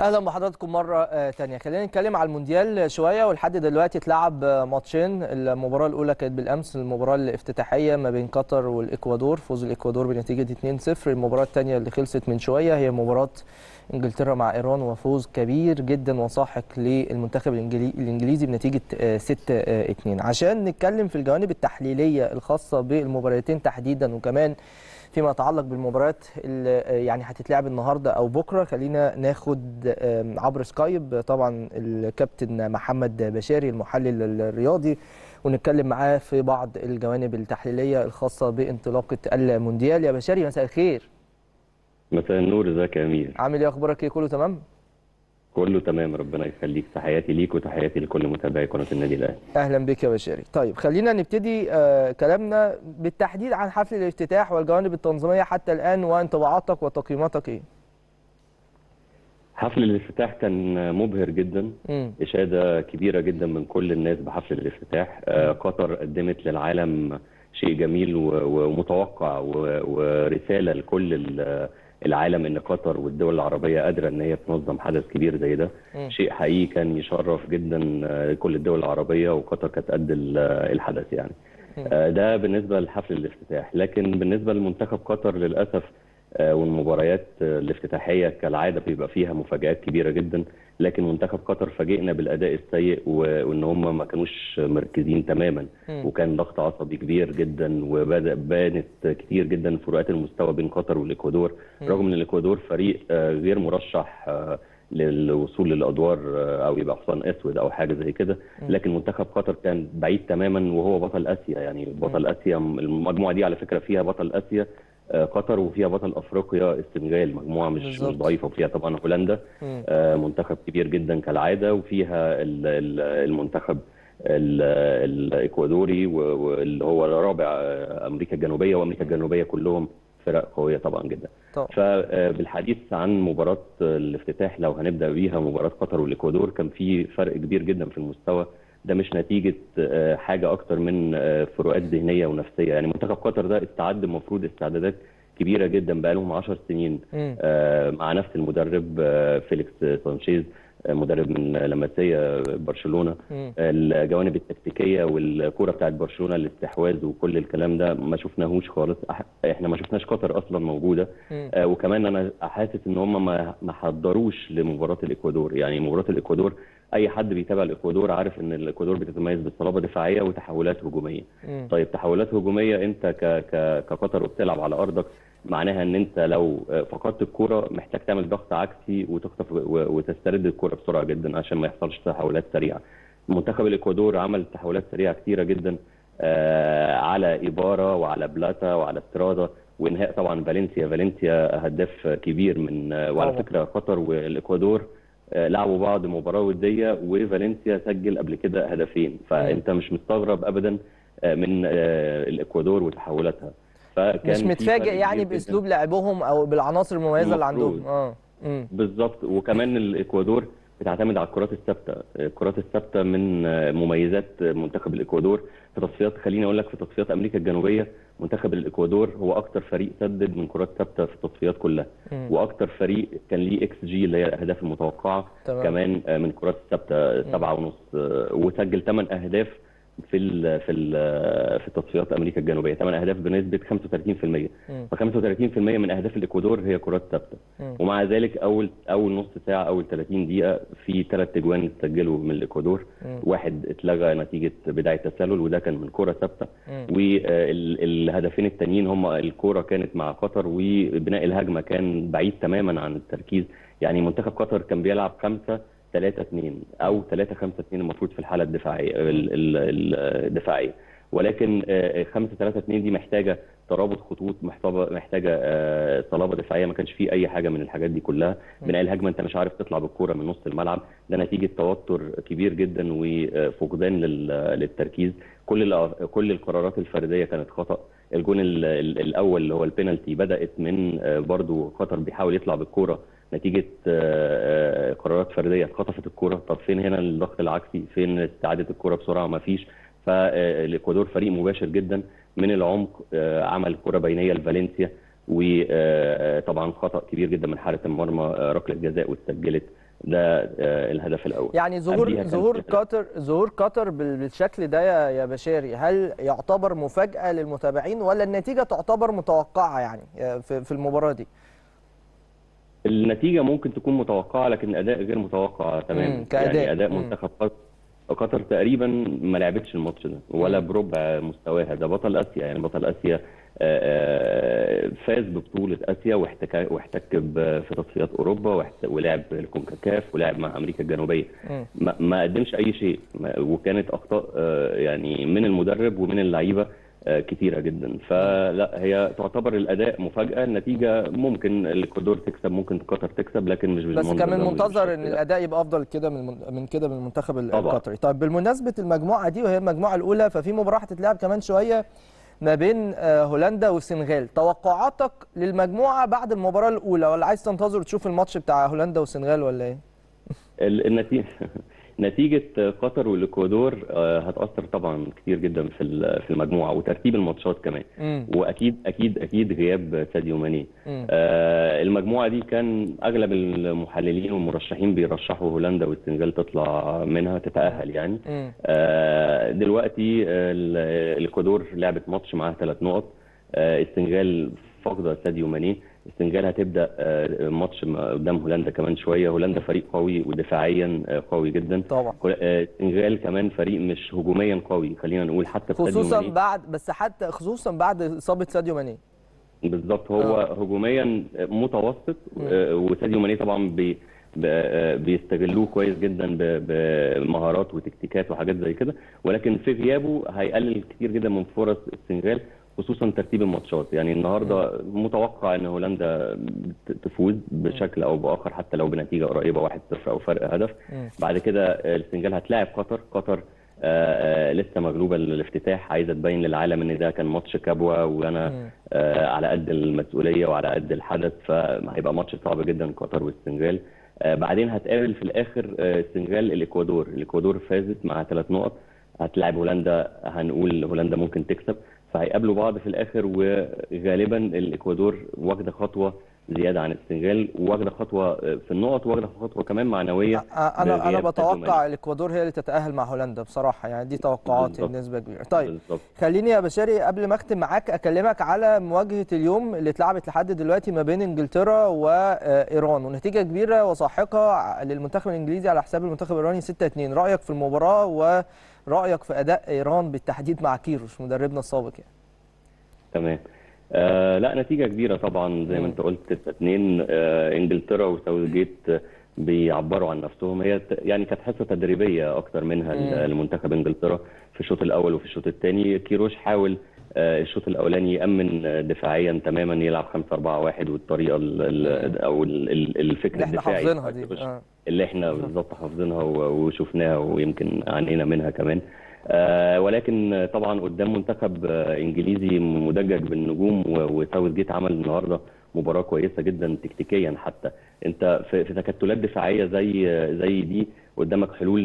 اهلا بحضراتكم مره ثانيه. خلينا نتكلم على المونديال شويه. ولحد دلوقتي اتلعب ماتشين، المباراه الاولى كانت بالامس المباراه الافتتاحيه ما بين قطر والاكوادور، فوز الاكوادور بنتيجه 2-0. المباراه الثانيه اللي خلصت من شويه هي مباراه انجلترا مع ايران، وفوز كبير جدا وصاحق للمنتخب الانجليزي بنتيجه 6-2. عشان نتكلم في الجوانب التحليليه الخاصه بالمباراتين تحديدا، وكمان فيما يتعلق بالمباريات اللي يعني هتتلعب النهارده او بكره، خلينا ناخد عبر سكايب طبعا الكابتن محمد بشاري المحلل الرياضي، ونتكلم معاه في بعض الجوانب التحليليه الخاصه بانطلاقه المونديال. يا بشاري مساء الخير. مساء النور، ازيك يا امير؟ عامل ايه، اخبارك ايه؟ كله تمام؟ كله تمام، ربنا يخليك. تحياتي ليك وتحياتي لكل متابعي قناه النادي الاهلي. اهلا بك يا بشاري. طيب خلينا نبتدي كلامنا بالتحديد عن حفل الافتتاح والجوانب التنظيميه حتى الان، وانطباعاتك وتقييماتك ايه؟ حفل الافتتاح كان مبهر جدا، اشاده كبيره جدا من كل الناس بحفل الافتتاح. قطر قدمت للعالم شيء جميل ومتوقع ورساله لكل العالم ان قطر والدول العربيه قادره ان هي تنظم حدث كبير زي ده. شيء حقيقي كان يشرف جدا كل الدول العربيه، وقطر كانت قد الحدث يعني. ده بالنسبه لحفل الافتتاح. لكن بالنسبه لمنتخب قطر للاسف والمباريات الافتتاحيه كالعاده بيبقى فيها مفاجات كبيره جدا، لكن منتخب قطر فاجئنا بالاداء السيء وان هم ما كانوش مركزين تماما، وكان ضغط عصبي كبير جدا، وبدا بانت كتير جدا فروقات المستوى بين قطر والاكوادور، رغم ان الاكوادور فريق غير مرشح للوصول للادوار او يبقى حصان اسود او حاجه زي كده، لكن منتخب قطر كان بعيد تماما وهو بطل اسيا. يعني بطل اسيا المجموعه دي على فكره فيها بطل اسيا قطر، وفيها بطل افريقيا السنغال، مجموعه مش ضعيفه، وفيها طبعا هولندا منتخب كبير جدا كالعاده، وفيها المنتخب الاكوادوري واللي هو رابع امريكا الجنوبيه، وامريكا الجنوبيه كلهم فرق قويه طبعا جدا. فبالحديث عن مباراه الافتتاح لو هنبدا بيها، مباراه قطر والاكوادور كان في فرق كبير جدا في المستوى. ده مش نتيجه حاجه اكتر من فروقات ذهنيه ونفسيه. يعني منتخب قطر ده استعد، المفروض استعدادات كبيره جدا، بقى لهم 10 سنين مع نفس المدرب فيليكس سانشيز، مدرب من لمسيه برشلونه. الجوانب التكتيكيه والكوره بتاعت برشلونه، الاستحواذ وكل الكلام ده ما شفناهوش خالص. احنا ما شفناش قطر اصلا موجوده. وكمان انا حاسس ان هم ما حضروش لمباراه الاكوادور. يعني مباراه الاكوادور اي حد بيتابع الاكوادور عارف ان الاكوادور بتتميز بالصلابه الدفاعيه وتحولات هجوميه. طيب تحولات هجوميه انت كقطر وبتلعب على ارضك، معناها ان انت لو فقدت الكوره محتاج تعمل ضغط عكسي وتخطف وتسترد الكوره بسرعه جدا عشان ما يحصلش تحولات سريعه. منتخب الاكوادور عمل تحولات سريعه كثيره جدا على إبارة وعلى بلاتا وعلى استرادا، وانهاء طبعا فالنسيا هداف كبير من. وعلى فكره قطر والاكوادور لعبوا بعض مباراه وديه، وفالنسيا سجل قبل كده هدفين، فانت مش مستغرب ابدا من الاكوادور وتحولاتها. مش متفاجئ يعني باسلوب لعبهم او بالعناصر المميزه اللي عندهم. بالظبط. وكمان الاكوادور بتعتمد على الكرات الثابته، الكرات الثابته من مميزات منتخب الاكوادور. في تصفيات، خليني اقول لك، في تصفيات امريكا الجنوبيه منتخب الاكوادور هو اكتر فريق سدد من كرات ثابته في التصفيات كلها، واكتر فريق كان ليه اكس جي اللي هي الاهداف المتوقعه كمان من كرات ثابته 7.5، وسجل 8 اهداف في تصفيات امريكا الجنوبيه، 8 اهداف بنسبه 35%، ف35% من اهداف الاكوادور هي كرات ثابته. ومع ذلك اول نص ساعه، اول 30 دقيقه، في 3 اجوان اتسجلوا من الاكوادور، واحد اتلغى نتيجه بدايه تسلل وده كان من كره ثابته، والهدفين التانيين هم الكوره كانت مع قطر، وبناء الهجمه كان بعيد تماما عن التركيز. يعني منتخب قطر كان بيلعب 5-3-2 او 3-5-2 المفروض في الحاله الدفاعيه الدفاعيه، ولكن 5-3-2 دي محتاجه ترابط خطوط، محتاجه صلابه دفاعيه، ما كانش فيه اي حاجه من الحاجات دي كلها. بناء الهجمه انت مش عارف تطلع بالكوره من نص الملعب، ده نتيجه توتر كبير جدا وفقدان للتركيز. كل القرارات الفرديه كانت خطا. الجون الاول اللي هو البينالتي بدات من برضو قطر بيحاول يطلع بالكوره نتيجه قرارات فرديه، اتخطفت الكوره. طب فين هنا الضغط العكسي؟ فين استعاده الكوره بسرعه؟ ما فيش. فالاكوادور فريق مباشر جدا من العمق، عمل كره بينيه لفالنسيا، وطبعا خطا كبير جدا من حارس المرمى ركله جزاء واتسجلت. ده الهدف الاول. يعني ظهور قطر بالشكل ده يا بشاري، هل يعتبر مفاجأة للمتابعين ولا النتيجة تعتبر متوقعة يعني في المباراة دي؟ النتيجة ممكن تكون متوقعة لكن الأداء غير متوقع تماما. يعني أداء منتخب قطر تقريبا ما لعبتش الماتش ده ولا بربع مستواها. ده بطل آسيا، يعني بطل آسيا فاز ببطولة آسيا واحتك في تصفيات أوروبا ولعب الكونكاكاف ولعب مع أمريكا الجنوبية، ما قدمش أي شيء، وكانت أخطاء يعني من المدرب ومن اللعيبة كثيرة جدا. فلا هي تعتبر الأداء مفاجأة، النتيجة ممكن الإكوادور تكسب، ممكن قطر تكسب، لكن مش بالمنظر. بس كان من منتظر إن الأداء يبقى أفضل كده من المنتخب القطري. طيب بالمناسبة المجموعة دي وهي المجموعة الأولى، ففي مباراة هتتلعب كمان شوية ما بين هولندا والسنغال، توقعاتك للمجموعة بعد المباراة الأولى ولا عايز تنتظر تشوف الماتش بتاع هولندا والسنغال ولا إيه؟ نتيجة قطر والإكوادور هتأثر طبعا كتير جدا في المجموعة وترتيب الماتشات كمان. وأكيد أكيد أكيد غياب ساديو ماني. المجموعة دي كان أغلب المحللين والمرشحين بيرشحوا هولندا والسنغال تطلع منها تتأهل يعني. دلوقتي الإكوادور لعبت ماتش معاها 3 نقط، السنغال فاقدة ساديو ماني، السنغال هتبدا ماتش قدام هولندا كمان شويه. هولندا فريق قوي ودفاعيا قوي جدا طبعا، السنغال كمان فريق مش هجوميا قوي خلينا نقول، حتى خصوصا بعد اصابه ساديو ماني. بالظبط، هو هجوميا متوسط وساديو ماني طبعا بيستغلوه كويس جدا بمهارات وتكتيكات وحاجات زي كده، ولكن في غيابه هيقلل كتير جدا من فرص السنغال خصوصا ترتيب الماتشات. يعني النهارده متوقع ان هولندا تفوز بشكل او باخر حتى لو بنتيجه قريبه 1-0 او فرق هدف. بعد كده السنغال هتلاعب قطر لسه مغلوبه الافتتاح، عايزه تبين للعالم ان ده كان ماتش كبوه وانا على قد المسؤوليه وعلى قد الحدث، فهيبقى ماتش صعب جدا قطر والسنغال. بعدين هتقابل في الاخر السنغال الاكوادور فازت مع 3 نقط، هتلاعب هولندا، هنقول هولندا ممكن تكسب، فهيقابلوا بعض في الاخر. وغالبا الاكوادور واخده خطوه زياده عن السنغال، واخده خطوه في النقط، واخده خطوه كمان معنويه. انا بتوقع الاكوادور هي اللي تتاهل مع هولندا بصراحه، يعني دي توقعاتي بنسبه كبيره. طيب بالضبط. خليني يا بشاري قبل ما اختم معاك اكلمك على مواجهه اليوم اللي اتلعبت لحد دلوقتي ما بين انجلترا وايران، ونتيجه كبيره وساحقه للمنتخب الانجليزي على حساب المنتخب الايراني 6-2. رايك في المباراه ورأيك في أداء إيران بالتحديد مع كيروش مدربنا السابق يعني؟ تمام. لا نتيجة كبيرة طبعا زي ما انت قلت 6-2. انجلترا وساوثجيت بيعبروا عن نفسهم، هي يعني كانت حصة تدريبية أكتر منها المنتخب انجلترا في الشوط الأول وفي الشوط الثاني. كيروش حاول الشوط الأولاني يأمن دفاعيا تماما، يلعب 5-4-1 والطريقة أو الفكرة الدفاعي اللي احنا حافظينها دي اللي احنا بالظبط حافظينها وشفناها ويمكن عانينا منها كمان. ولكن طبعا قدام منتخب انجليزي مدجج بالنجوم، وساوثجيت عمل النهارده مباراه كويسه جدا تكتيكيا، حتى انت في تكتلات دفاعيه زي دي قدامك حلول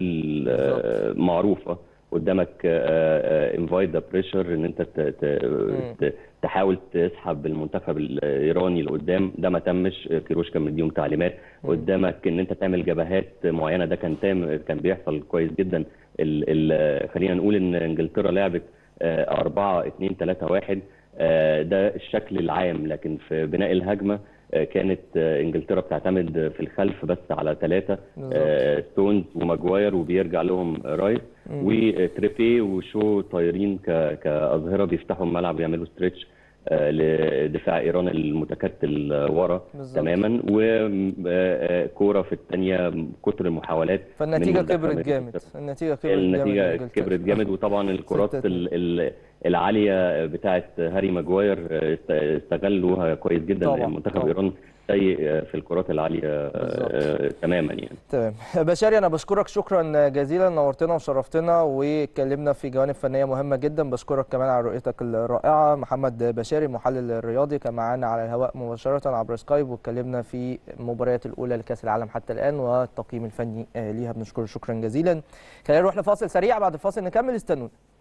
معروفه، قدامك انفايت ذا بريشر، ان انت تحاول تسحب المنتخب الايراني لقدام، ده ما تمش، كيروش كان مديهم تعليمات. قدامك ان انت تعمل جبهات معينه، ده كان بيحصل كويس جدا. خلينا نقول ان انجلترا لعبت 4-2-3-1، ده الشكل العام، لكن في بناء الهجمه كانت انجلترا بتعتمد في الخلف بس على 3 ستونز وماجواير وبيرجع لهم رايس وتريبي وشو طايرين كأظهرة بيفتحوا الملعب ويعملوا ستريتش لدفاع ايران المتكتل ورا تماما، وكوره في الثانيه كتر المحاولات. فالنتيجه كبرت جامد، النتيجه كبرت جامد. وطبعا الكرات العاليه بتاعه هاري ماجوير استغلوها كويس جدا المنتخب ايران في الكرات العاليه تماما يعني. تمام بشاري، انا بشكرك شكرا جزيلا، نورتنا وشرفتنا واتكلمنا في جوانب فنيه مهمه جدا. بشكرك كمان على رؤيتك الرائعه. محمد بشاري المحلل الرياضي كان معانا على الهواء مباشره عبر سكايب، واتكلمنا في المباريات الاولى لكاس العالم حتى الان والتقييم الفني ليها، بنشكره شكرا جزيلا. خلينا نروح لفاصل سريع، بعد الفاصل نكمل، استنونا.